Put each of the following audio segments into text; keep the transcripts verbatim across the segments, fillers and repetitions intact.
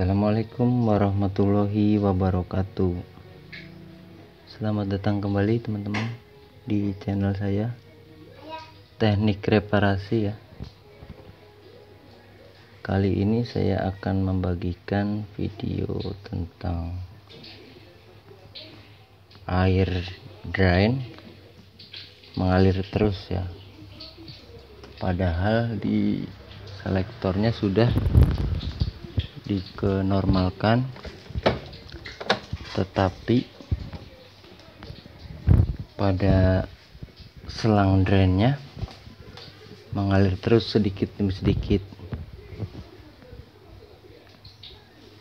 Assalamualaikum warahmatullahi wabarakatuh. Selamat datang kembali teman-teman di channel saya Teknik Reparasi ya. Kali ini saya akan membagikan video tentang air drain mengalir terus ya, padahal di selektornya sudah dikenormalkan, tetapi pada selang drainnya mengalir terus sedikit demi sedikit.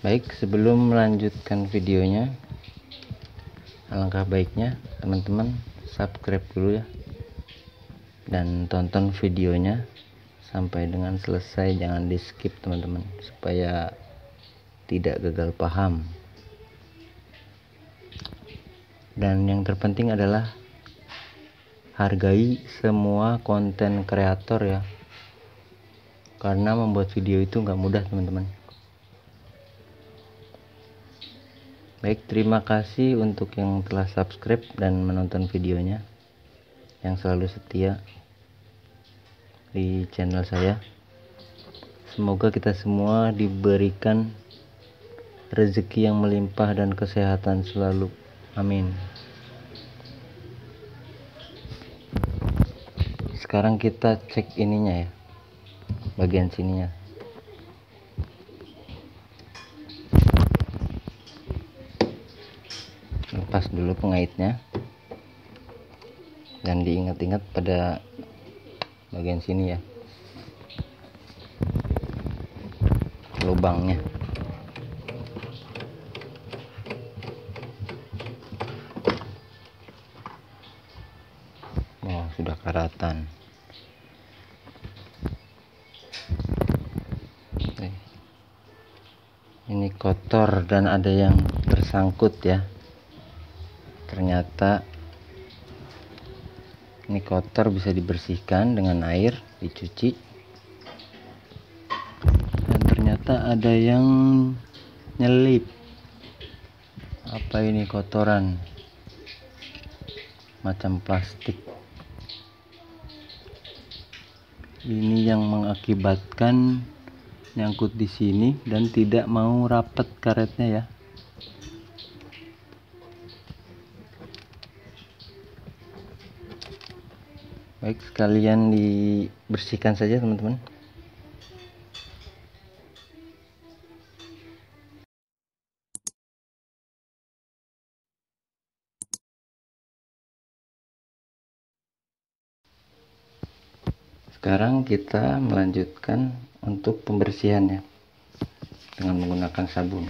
Baik, sebelum melanjutkan videonya, alangkah baiknya teman-teman subscribe dulu ya, dan tonton videonya sampai dengan selesai, jangan di skip teman-teman, supaya tidak gagal paham. Dan yang terpenting adalah hargai semua konten kreator ya, karena membuat video itu nggak mudah teman-teman. Baik, terima kasih untuk yang telah subscribe dan menonton videonya, yang selalu setia di channel saya. Semoga kita semua diberikan rezeki yang melimpah dan kesehatan selalu, amin. Sekarang kita cek ininya ya, bagian sininya. Lepas dulu pengaitnya dan diingat-ingat pada bagian sini ya, lubangnya. Oh, sudah karatan. Oke. Ini kotor dan ada yang tersangkut ya. Ternyata ini kotor bisa dibersihkan dengan air, dicuci. Dan ternyata ada yang nyelip. Apa ini kotoran? Macam plastik. Ini yang mengakibatkan nyangkut di sini dan tidak mau rapat karetnya ya. Baik, sekalian dibersihkan saja teman-teman. Sekarang kita melanjutkan untuk pembersihannya dengan menggunakan sabun.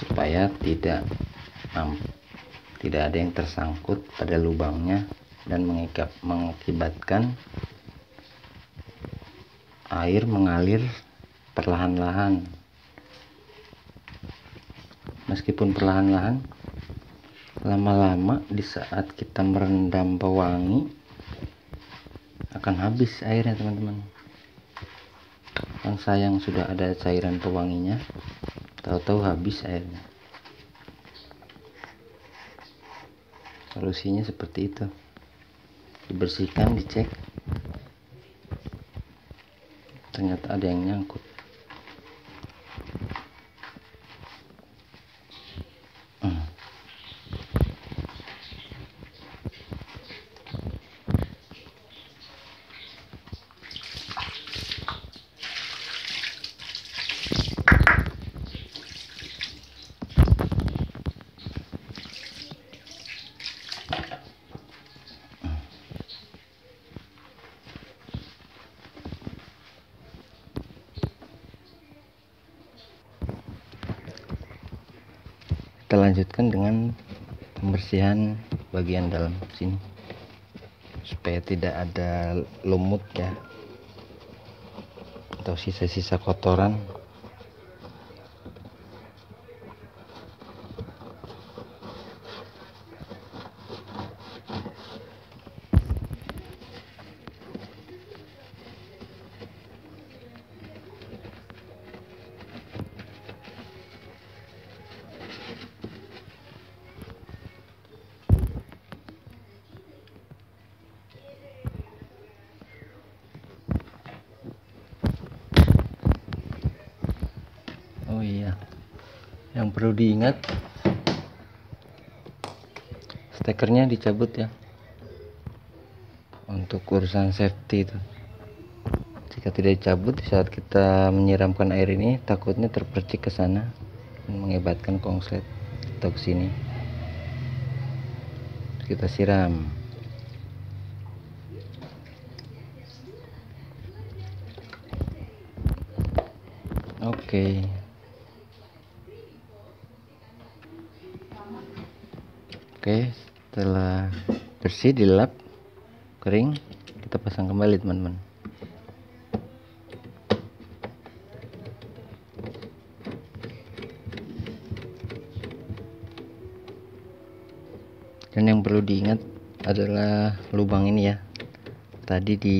Supaya tidak um, tidak ada yang tersangkut pada lubangnya dan mengikat, mengakibatkan air mengalir perlahan-lahan. Meskipun perlahan-lahan, lama-lama di saat kita merendam pewangi akan habis airnya teman-teman. Kan sayang, sudah ada cairan pewanginya, tahu-tahu habis airnya. Solusinya seperti itu, dibersihkan, dicek, ternyata ada yang nyangkut. Kita lanjutkan dengan pembersihan bagian dalam sini supaya tidak ada lumut ya, atau sisa-sisa kotoran. perlu diingat, stekernya dicabut ya untuk urusan safety itu. Jika tidak dicabut saat kita menyiramkan air ini, takutnya terpercik ke sana dan mengakibatkan korslet atau ke sini. Kita siram. Oke. Oke, setelah bersih, dilap, kering, kita pasang kembali teman-teman. Dan yang perlu diingat adalah lubang ini ya, tadi di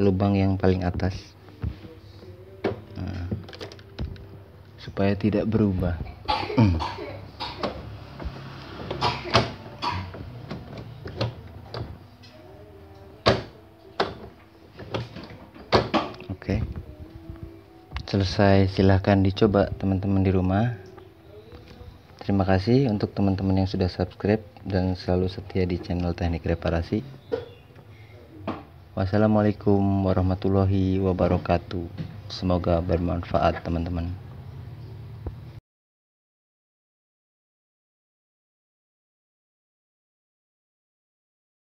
lubang yang paling atas, nah, supaya tidak berubah. Oke, selesai. Silahkan dicoba teman-teman di rumah. Terima kasih untuk teman-teman yang sudah subscribe dan selalu setia di channel Teknik Reparasi. Wassalamualaikum warahmatullahi wabarakatuh. Semoga bermanfaat teman-teman.